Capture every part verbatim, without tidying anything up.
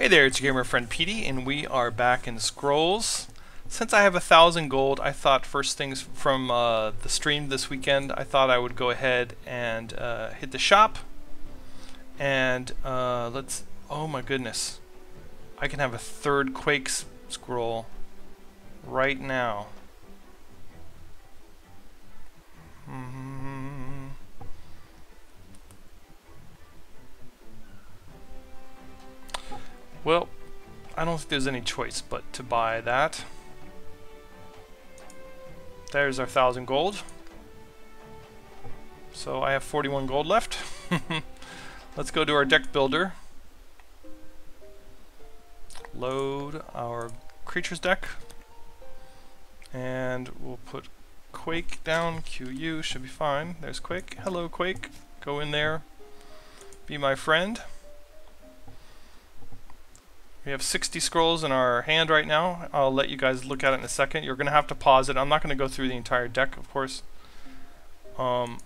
Hey there, it's your gamer friend Petey, and we are back in Scrolls. Since I have a thousand gold, I thought first things from uh, the stream this weekend, I thought I would go ahead and uh, hit the shop. And uh, let's, oh my goodness, I can have a third Quake Scroll right now. Mm-hmm. Well, I don't think there's any choice but to buy that. There's our thousand gold. So I have forty-one gold left. Let's go to our deck builder. Load our creatures deck. And we'll put Quake down. Q U should be fine. There's Quake. Hello, Quake. Go in there. Be my friend. We have sixty scrolls in our hand right now. I'll let you guys look at it in a second. You're going to have to pause it. I'm not going to go through the entire deck, of course. Um,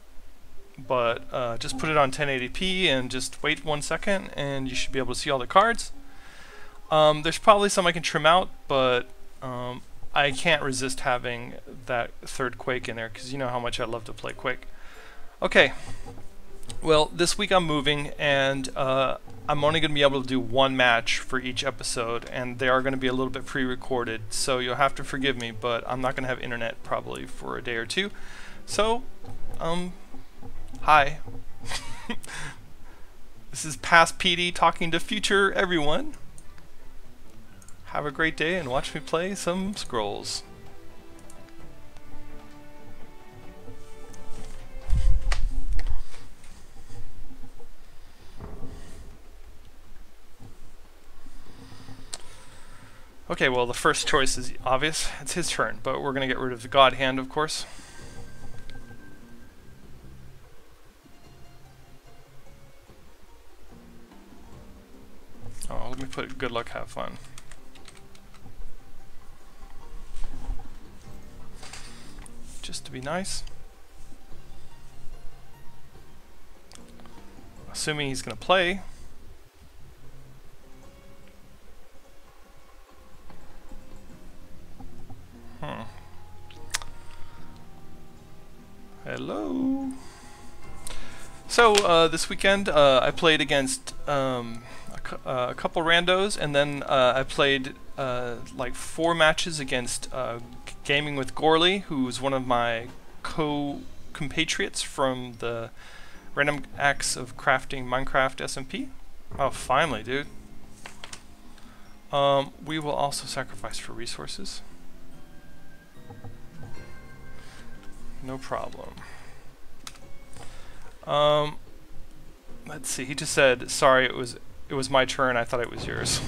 but uh, just put it on ten eighty p and just wait one second, and you should be able to see all the cards. Um, there's probably some I can trim out, but um, I can't resist having that third Quake in there because you know how much I love to play Quake. Okay. Well, this week I'm moving, and uh, I'm only going to be able to do one match for each episode, and they are going to be a little bit pre-recorded, so you'll have to forgive me, but I'm not going to have internet probably for a day or two. So, um, hi. This is past Petey talking to future everyone. Have a great day, and watch me play some Scrolls. Okay, well, the first choice is obvious. It's his turn, but we're going to get rid of the God Hand, of course. Oh, let me put good luck, have fun. Just to be nice. Assuming he's going to play. Hello. So uh, this weekend uh, I played against um, a, cu uh, a couple randos, and then uh, I played uh, like four matches against uh, Gaming with Gourley, who's one of my co-compatriots from the Random Acts of Crafting Minecraft S M P. Oh, finally, dude. Um, we will also sacrifice for resources. No problem. Um, let's see. He just said, "Sorry, it was it was my turn. I thought it was yours."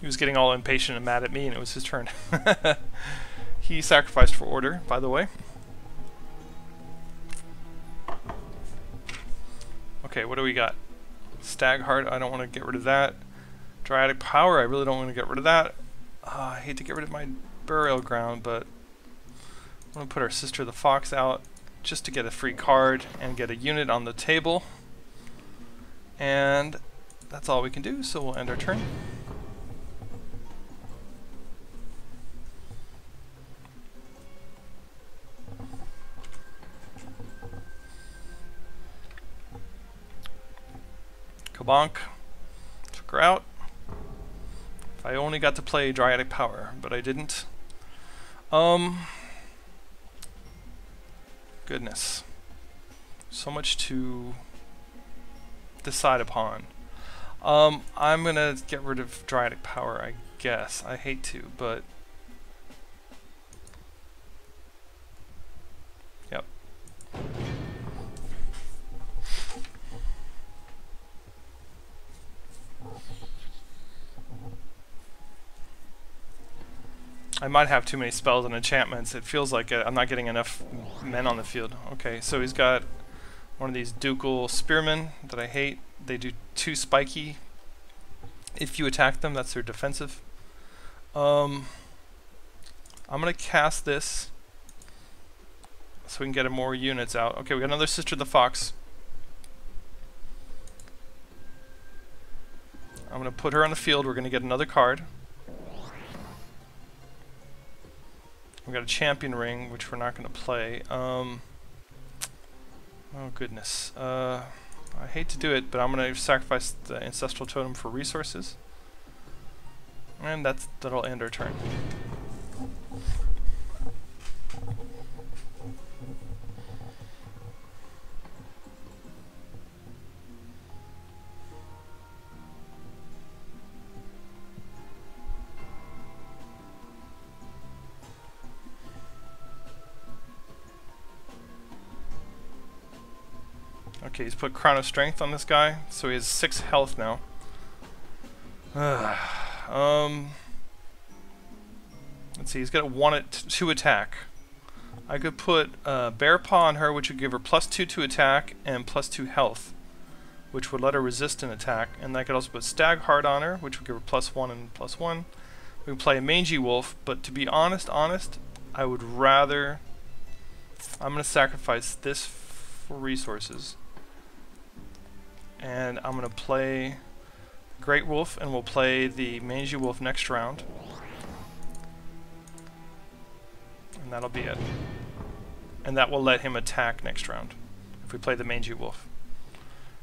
He was getting all impatient and mad at me, and it was his turn. He sacrificed for order, by the way. Okay, what do we got? Stagheart. I don't want to get rid of that. Dryadic Power. I really don't want to get rid of that. Uh, I hate to get rid of my burial ground, but I'm going to put our Sister of the Fox out just to get a free card and get a unit on the table. And that's all we can do, so we'll end our turn. Kabonk. Took her out. I only got to play Dryadic Power, but I didn't. Um, goodness, so much to decide upon. Um, I'm gonna get rid of Dryadic Power, I guess. I hate to, but yep. I might have too many spells and enchantments. It feels like I'm not getting enough men on the field. Okay, so he's got one of these Ducal Spearmen that I hate. They do two spiky. If you attack them, that's their defensive. Um, I'm going to cast this so we can get more units out. Okay, we got another Sister of the Fox. I'm going to put her on the field. We're going to get another card. We've got a Champion Ring, which we're not going to play. Um, oh, goodness. Uh, I hate to do it, but I'm going to sacrifice the Ancestral Totem for resources. And that's, that'll end our turn. Okay, he's put Crown of Strength on this guy, so he has six health now. Ugh. Um, let's see, he's got a one at two attack. I could put uh, Bear Paw on her, which would give her plus two to attack and plus two health, which would let her resist an attack. And I could also put Stag Heart on her, which would give her plus one and plus one. We can play a Mangy Wolf, but to be honest, honest, I would rather... I'm going to sacrifice this for resources. And I'm going to play Great Wolf, and we'll play the Mangy Wolf next round. And that'll be it. And that will let him attack next round, if we play the Mangy Wolf.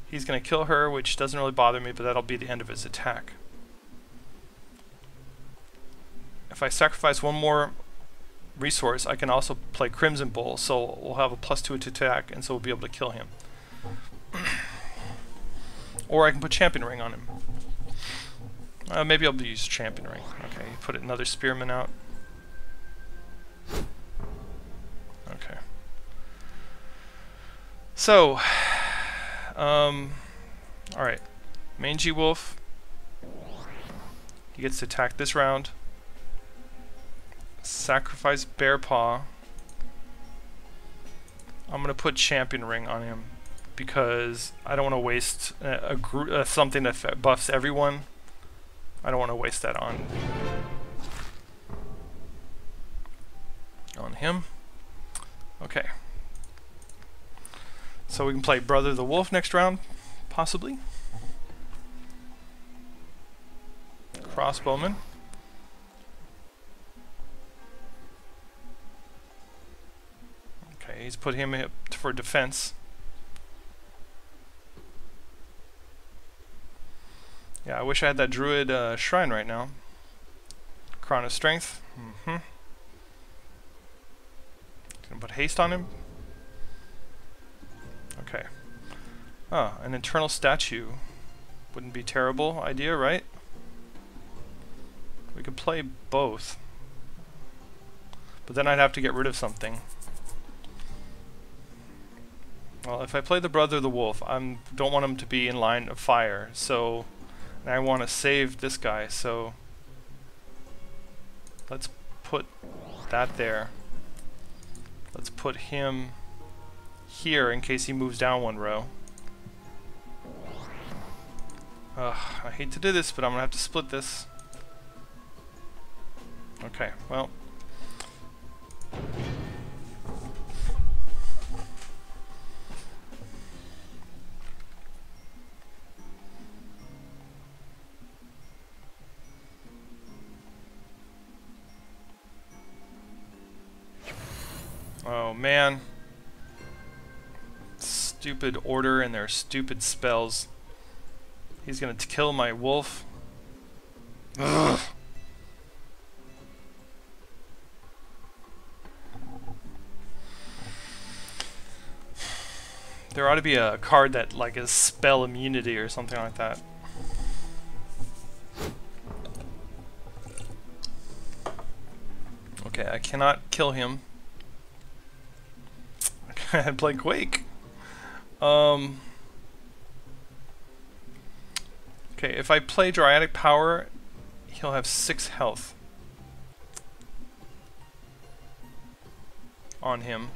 He's going to kill her, which doesn't really bother me, but that'll be the end of his attack. If I sacrifice one more resource, I can also play Crimson Bull, so we'll have a plus two to attack, and so we'll be able to kill him. Or I can put Champion Ring on him. Uh, maybe I'll use Champion Ring. Okay, put another Spearman out. Okay. So, um, alright. Mangy Wolf. He gets to attack this round. Sacrifice Bear Paw. I'm gonna put Champion Ring on him, because I don't want to waste a, a group, uh, something that buffs everyone. I don't want to waste that on on him. Okay. So we can play Brother of the Wolf next round, possibly. Crossbowman. Okay, he's put him up for defense. Yeah, I wish I had that Druid uh, Shrine right now. Crown of Strength. Mm-hmm. Gonna put haste on him. Okay. Oh, an Eternal Statue. Wouldn't be a terrible idea, right? We could play both. But then I'd have to get rid of something. Well, if I play the Brother of the Wolf, I don't want him to be in line of fire, so... And I want to save this guy, so let's put that there. Let's put him here in case he moves down one row. Ugh, I hate to do this, but I'm gonna have to split this. Okay, well. Oh man, stupid order and their stupid spells. He's gonna kill my wolf. Ugh. There ought to be a card that like is spell immunity or something like that. Okay, I cannot kill him. And play Quake. Um, okay, if I play Dryadic Power, he'll have six health on him.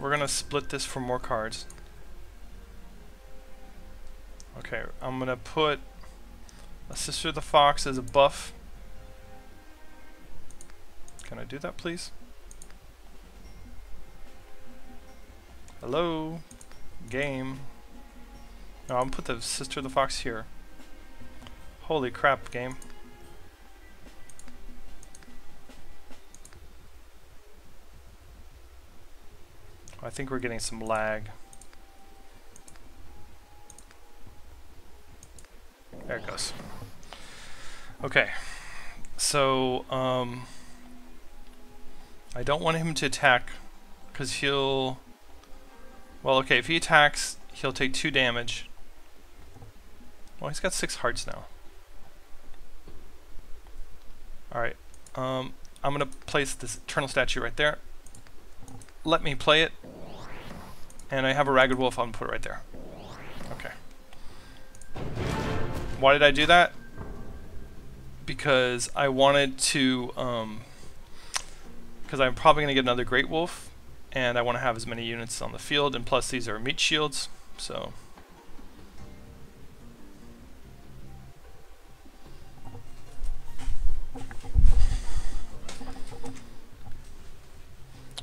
We're gonna split this for more cards. Okay, I'm gonna put a Sister of the Fox as a buff. Can I do that, please? Hello? Game. No, I'll put the Sister of the Fox here. Holy crap, game. I think we're getting some lag. There it goes. Okay. So, um... I don't want him to attack, because he'll... Well, okay, if he attacks, he'll take two damage. Well, he's got six hearts now. Alright. Um, I'm going to place this Eternal Statue right there. Let me play it. And I have a Ragged Wolf. I'm going to put it right there. Okay. Why did I do that? Because I wanted to... Um, because I'm probably going to get another Great Wolf, and I want to have as many units on the field, and plus these are meat shields, so...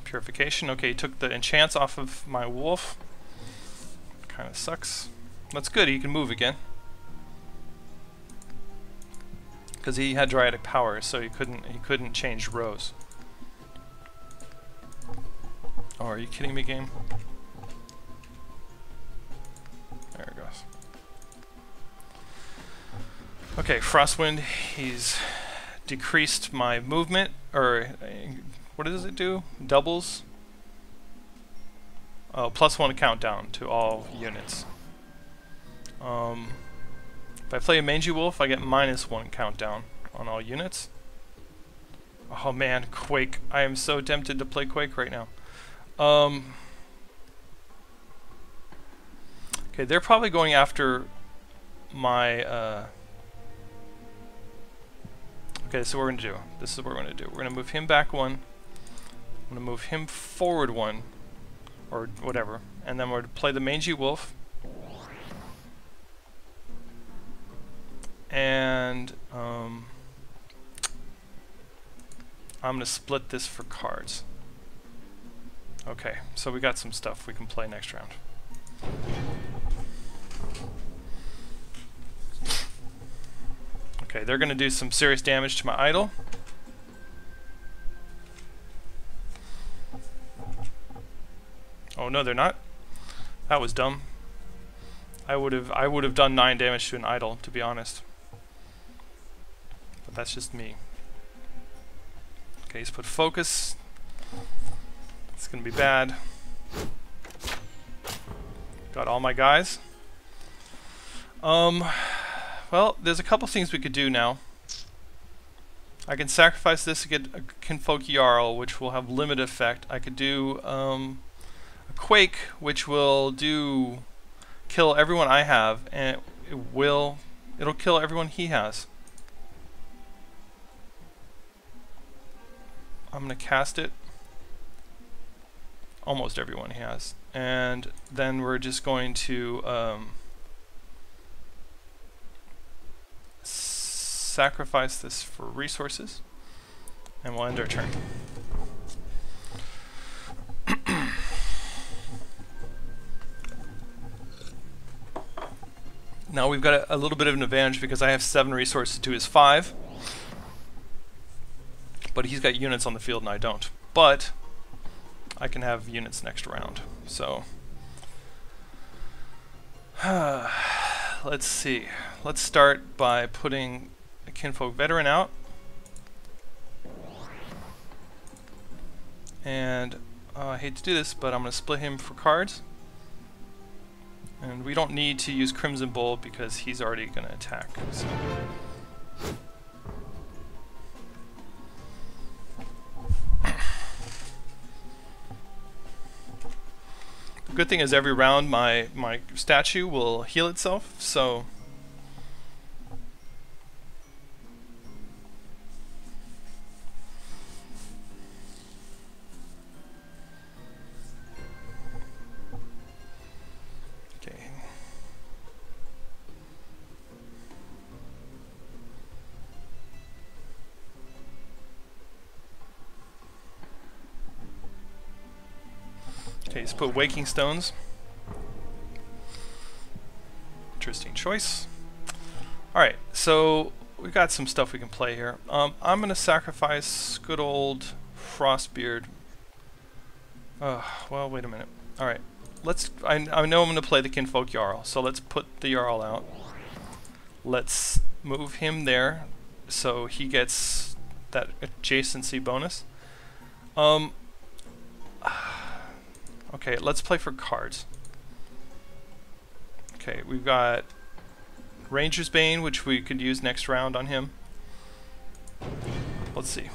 Purification, okay, he took the enchants off of my wolf. Kind of sucks. That's good, he can move again. Because he had Dryadic Power, so he couldn't, he couldn't change rows. Oh, are you kidding me, game? There it goes. Okay, Frostwind, he's decreased my movement, or what does it do? Doubles? Oh, plus one countdown to all units. Um, if I play a Mangy Wolf, I get minus one countdown on all units. Oh man, Quake. I am so tempted to play Quake right now. Um, okay, they're probably going after my, uh, okay, so what we're going to do, this is what we're going to do, we're going to move him back one, I'm going to move him forward one, or whatever, and then we're going to play the Mangy Wolf, and, um, I'm going to split this for cards. Okay, so we got some stuff we can play next round. Okay, they're going to do some serious damage to my idol. Oh no, they're not. That was dumb. I would have I would have done nine damage to an idol, to be honest. But that's just me. Okay, he's put focus. It's gonna be bad. Got all my guys. Um, well, there's a couple things we could do now. I can sacrifice this to get a Kinfolk Jarl, which will have limited effect. I could do um, a Quake, which will do kill everyone I have, and it, it will it'll kill everyone he has. I'm gonna cast it. Almost everyone he has, and then we're just going to um, sacrifice this for resources, and we'll end our turn. Now we've got a, a little bit of an advantage because I have seven resources to his five, but he's got units on the field and I don't. But I can have units next round, so let's see. Let's start by putting a Kinfolk Veteran out, and uh, I hate to do this, but I'm going to split him for cards, and we don't need to use Crimson Bull because he's already going to attack. So. Good thing is every round my my statue will heal itself, so okay. taste. Put Waking Stones. Interesting choice. Alright, so we've got some stuff we can play here. Um, I'm going to sacrifice good old Frostbeard. Uh, well, wait a minute. Alright, let's. I, I know I'm going to play the Kinfolk Jarl, so let's put the Jarl out. Let's move him there so he gets that adjacency bonus. Um, okay, let's play for cards. Okay, we've got Ranger's Bane, which we could use next round on him. Let's see.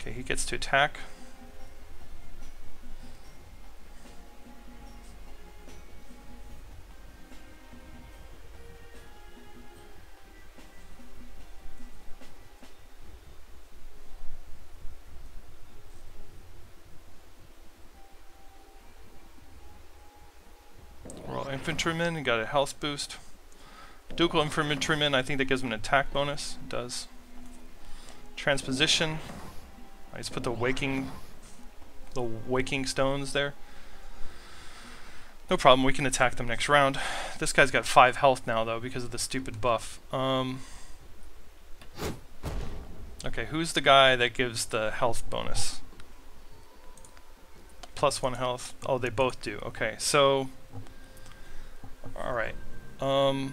Okay, he gets to attack. Infantryman, he got a health boost. Ducal Infantryman, I think that gives him an attack bonus. It does. Transposition. I just put the waking, the waking stones there. No problem. We can attack them next round. This guy's got five health now though because of the stupid buff. Um. Okay, who's the guy that gives the health bonus? Plus one health. Oh, they both do. Okay, so. Alright, um,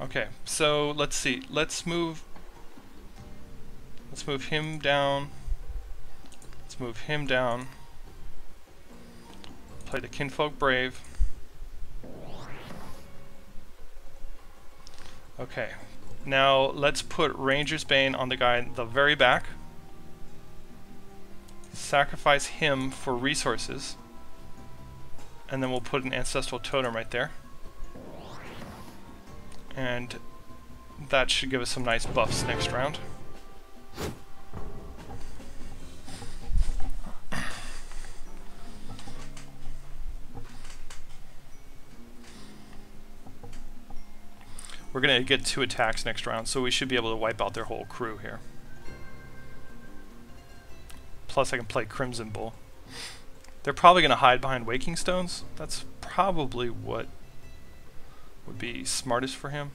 okay, so let's see, let's move, let's move him down, let's move him down, play the Kinfolk Brave, okay, now let's put Ranger's Bane on the guy in the very back. Sacrifice him for resources, and then we'll put an Ancestral Totem right there, and that should give us some nice buffs next round. We're going to get two attacks next round, so we should be able to wipe out their whole crew here. Plus I can play Crimson Bull. They're probably going to hide behind Waking Stones. That's probably what would be smartest for him.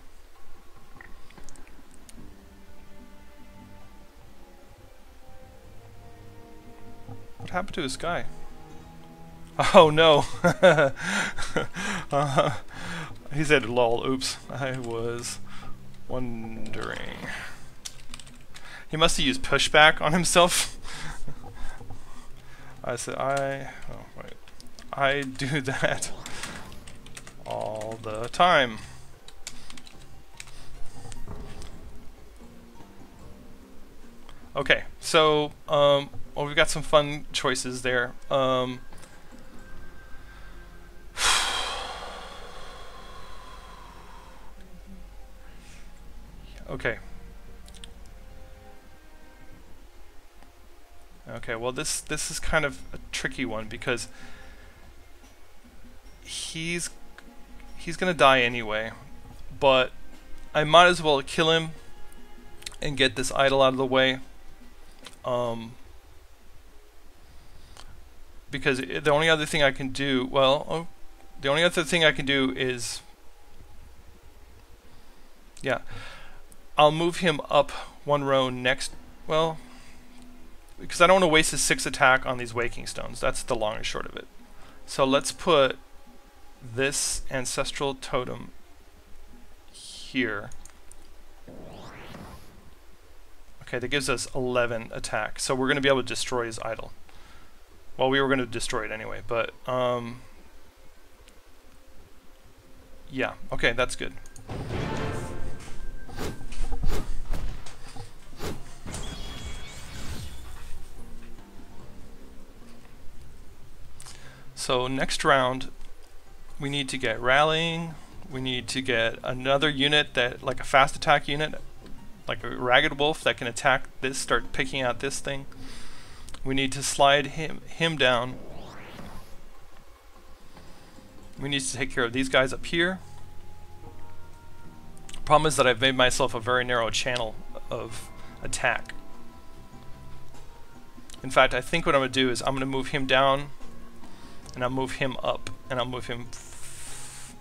What happened to this guy? Oh no! uh, he said lol, oops. I was wondering. He must have used pushback on himself. I said I oh wait. I do that all the time. Okay, so um well, we've got some fun choices there. Um Okay. Okay, well this this is kind of a tricky one because he's he's gonna die anyway, but I might as well kill him and get this idol out of the way, um, because the only other thing I can do well oh, the only other thing I can do is yeah I'll move him up one row next well. Because I don't want to waste his six attack on these Waking Stones. That's the long and short of it. So let's put this Ancestral Totem here. Okay, that gives us eleven attack. So we're going to be able to destroy his idol. Well, we were going to destroy it anyway, but... Um, yeah, okay, that's good. So next round, we need to get rallying, we need to get another unit that, like a fast attack unit, like a Ragged Wolf that can attack this, start picking out this thing. We need to slide him, him down, We need to take care of these guys up here. Problem is that I've made myself a very narrow channel of attack. In fact, I think what I'm going to do is I'm going to move him down, and I'll move him up, and I'll move him...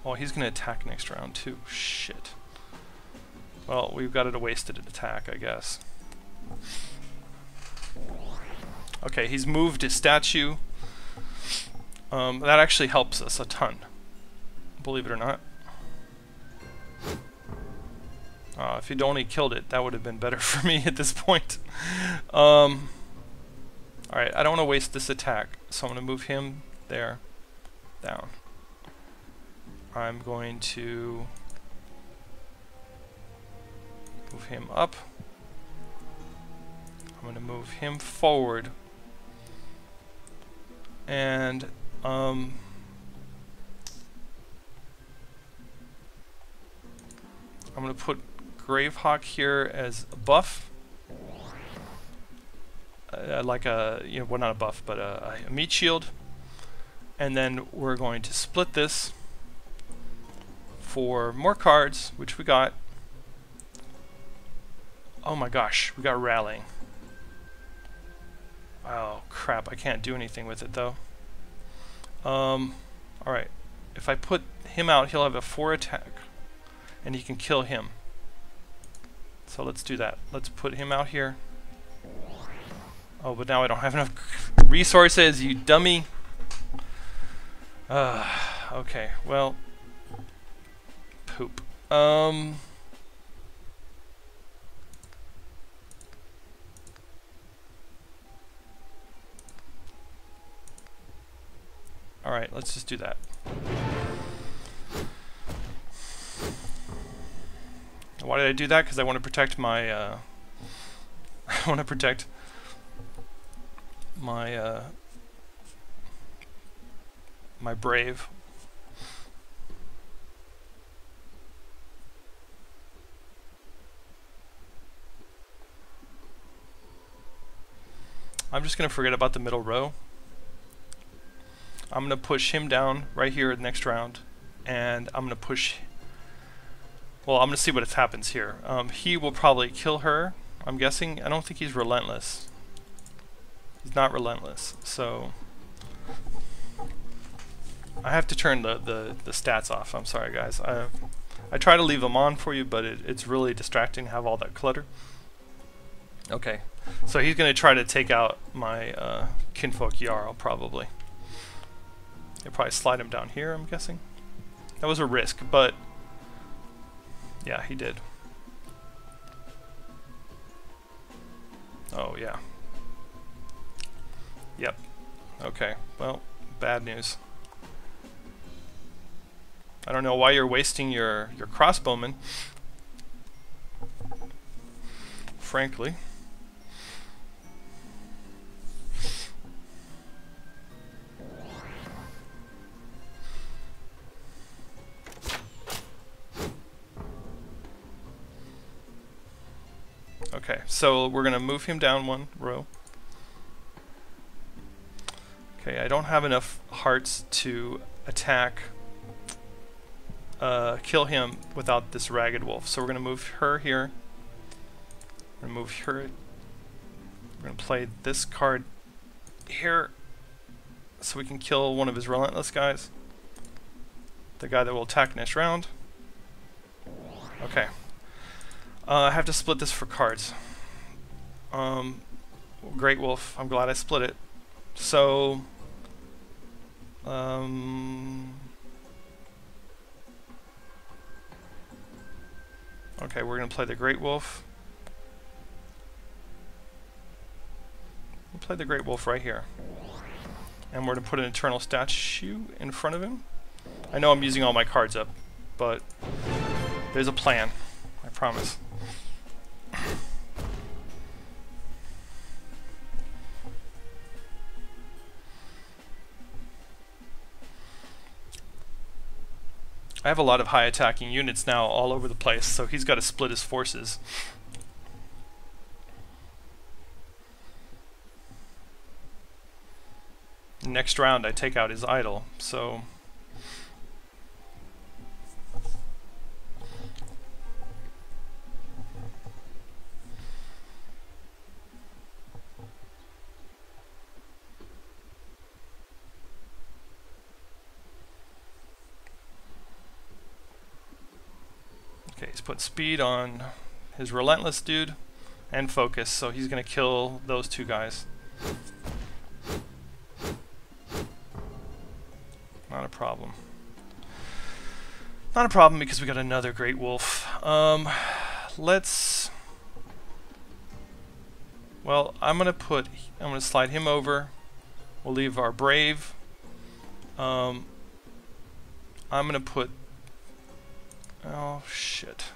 Oh, he's going to attack next round too. Shit. Well, we've got it a wasted attack, I guess. Okay, he's moved his statue. Um, that actually helps us a ton, believe it or not. Uh, if he'd only killed it, that would have been better for me at this point. Um, Alright, I don't want to waste this attack, so I'm going to move him there, down. I'm going to move him up. I'm going to move him forward. And, um... I'm going to put Gravehawk here as a buff. Uh, like a, you know, well, not a buff, but a, a meat shield. And then we're going to split this for more cards, which we got. Oh my gosh, we got Rallying. Oh crap, I can't do anything with it though. Um, Alright, if I put him out, he'll have a four attack, and he can kill him. So let's do that. Let's put him out here. Oh, but now I don't have enough resources, you dummy. Uh, okay, well, poop. Um, all right, let's just do that. Why did I do that? Because I want to protect my. Uh, I want to protect my uh, my brave. I'm just gonna forget about the middle row. I'm gonna push him down right here in the next round, and I'm gonna push. Well, I'm gonna see what happens here. Um, he will probably kill her, I'm guessing. I don't think he's relentless. He's not relentless, so I have to turn the, the, the stats off. I'm sorry guys. I, I try to leave them on for you, but it, it's really distracting to have all that clutter. Okay, so he's going to try to take out my uh, Kinfolk Jarl probably. He'll probably slide him down here, I'm guessing. That was a risk, but yeah, he did. Oh yeah. Yep. Okay. Well, bad news. I don't know why you're wasting your, your crossbowman. Frankly. Okay, so we're going to move him down one row. Okay, I don't have enough hearts to attack, uh, kill him without this Ragged Wolf. So we're going to move her here. We're going to move her. We're going to play this card here so we can kill one of his relentless guys. The guy that will attack next round. Okay. Uh, I have to split this for cards. Um, Great Wolf, I'm glad I split it. So... Um, okay, we're going to play the Great Wolf. We'll play the Great Wolf right here. And we're going to put an Eternal Statue in front of him. I know I'm using all my cards up, but there's a plan. I promise. I have a lot of high attacking units now all over the place, so he's got to split his forces. Next round I take out his idol, so put speed on his relentless dude and focus, so he's gonna kill those two guys. Not a problem. Not a problem because we got another great wolf. Um, let's. Well, I'm gonna put. I'm gonna slide him over. We'll leave our brave. Um, I'm gonna put. Oh shit.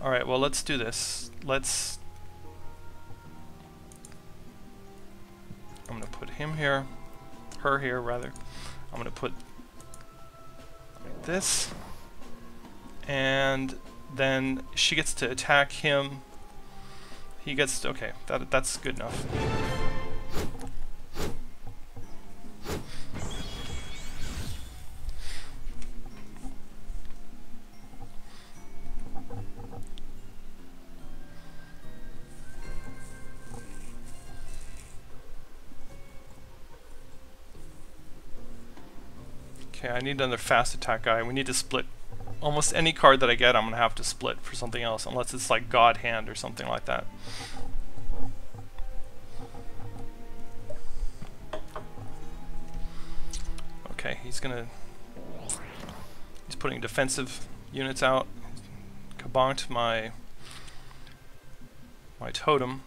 All right. Well, let's do this. Let's. I'm gonna put him here, her here rather. I'm gonna put like this, and then she gets to attack him. He gets to, okay. That that's good enough. Okay, I need another fast attack guy. We need to split. Almost any card that I get, I'm going to have to split for something else, unless it's like God Hand or something like that. Okay, he's going to... He's putting defensive units out. Kabonked my... my totem.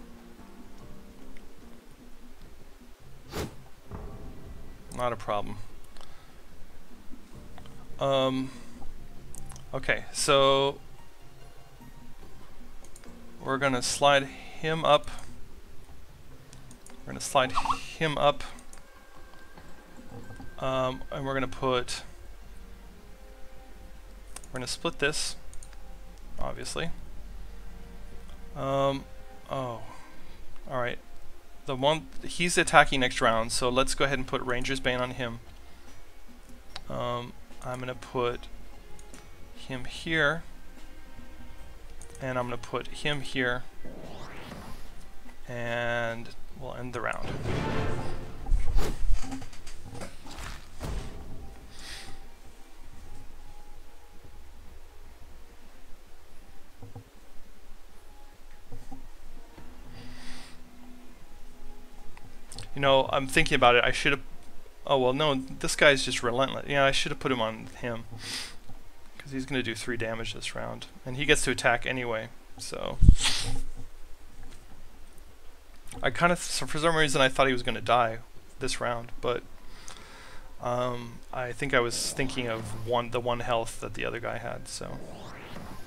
Not a problem. Um, okay, so we're gonna slide him up. We're gonna slide him up, um, and we're gonna put. We're gonna split this, obviously. Um, oh, all right. The one he's attacking next round, so let's go ahead and put Ranger's Bane on him. Um. I'm going to put him here, and I'm going to put him here, and we'll end the round. You know, I'm thinking about it, I should have oh well, no, this guy's just relentless. Yeah, I should have put him on him, because he's going to do three damage this round, and he gets to attack anyway. So I kind of, so for some reason, I thought he was going to die this round, but um, I think I was thinking of one, the one health that the other guy had. So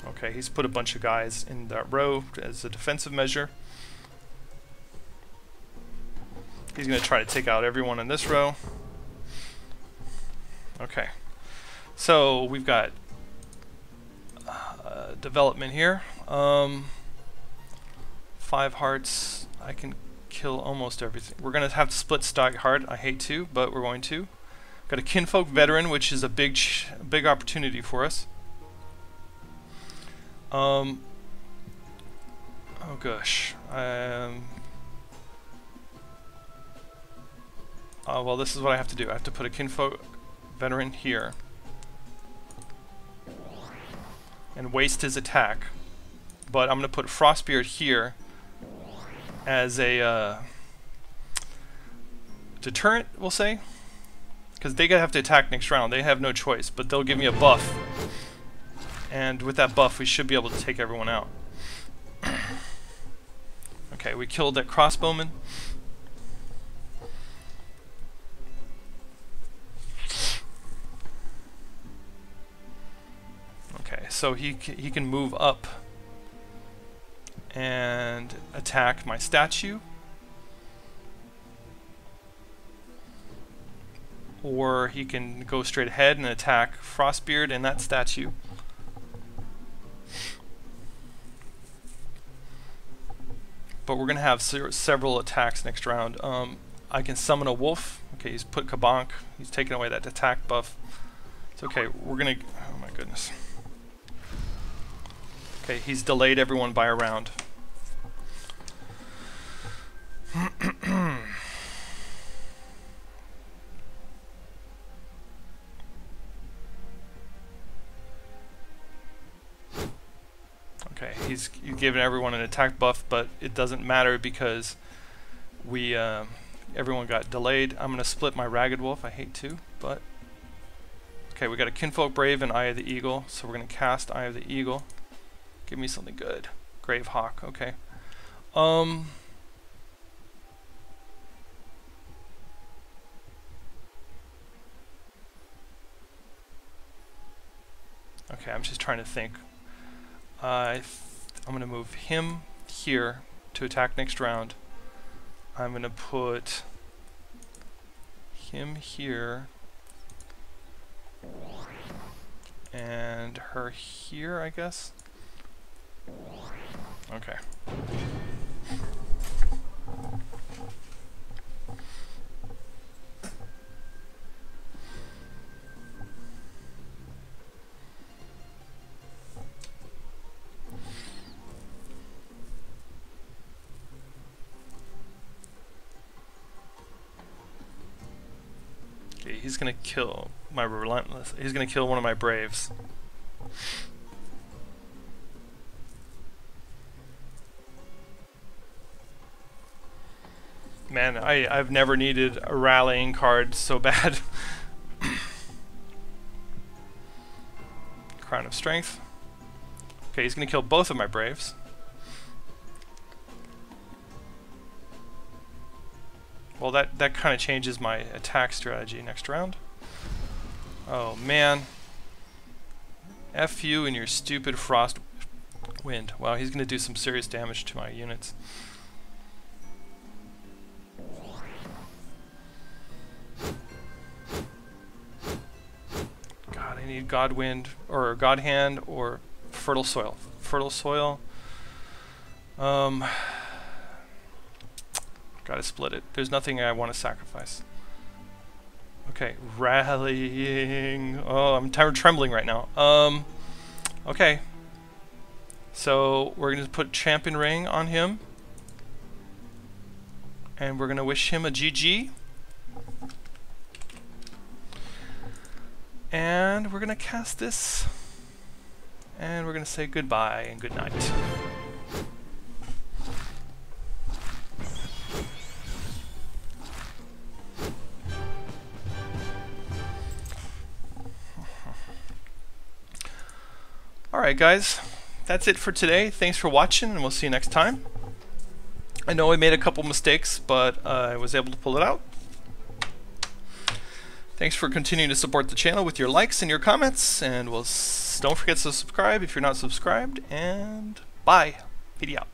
okay, he's put a bunch of guys in that row as a defensive measure. He's going to try to take out everyone in this row. Okay, so we've got uh, development here. Um, five hearts. I can kill almost everything. We're going to have to split stock heart. I hate to, but we're going to. Got a Kinfolk Veteran, which is a big, ch big opportunity for us. Um. Oh gosh. Um. Uh, well, this is what I have to do. I have to put a Kinfolk Veteran here and waste his attack, but I'm going to put Frostbeard here as a uh, deterrent, we'll say, because they're going to have to attack next round. They have no choice, but they'll give me a buff, and with that buff we should be able to take everyone out. Okay, we killed that crossbowman. So he, he can move up and attack my statue, or he can go straight ahead and attack Frostbeard and that statue. But we're going to have se several attacks next round. Um, I can summon a wolf. Okay, he's put Kabonk. He's taken away that attack buff. It's okay. We're going to... Oh my goodness. Okay, he's delayed everyone by a round. he's you've given everyone an attack buff, but it doesn't matter because we uh, everyone got delayed. I'm gonna split my Ragged Wolf. I hate to, but okay. We got a Kinfolk Brave and Eye of the Eagle, so we're gonna cast Eye of the Eagle. Give me something good. Gravehawk. Okay. Um. Okay, I'm just trying to think. Uh, I th I'm going to move him here to attack next round. I'm going to put him here and her here, I guess. Okay. He's gonna kill my relentless. He's gonna kill one of my braves. Man, I, I've never needed a rallying card so bad. Crown of Strength. Okay, he's gonna kill both of my braves. Well, that, that kind of changes my attack strategy next round. Oh, man. F you and your stupid Frostwind. Wow, he's going to do some serious damage to my units. God, I need Godwind, or God Hand, or Fertile Soil. Fertile Soil. Um... Gotta split it. There's nothing I want to sacrifice. Okay, rallying. Oh, I'm trembling right now. Um, okay. So we're gonna put Champion Ring on him, and we're gonna wish him a G G. And we're gonna cast this, and we're gonna say goodbye and good night. Alright guys, that's it for today. Thanks for watching and we'll see you next time. I know I made a couple mistakes, but uh, I was able to pull it out. Thanks for continuing to support the channel with your likes and your comments, and we'll s don't forget to subscribe if you're not subscribed, and bye. Peace out.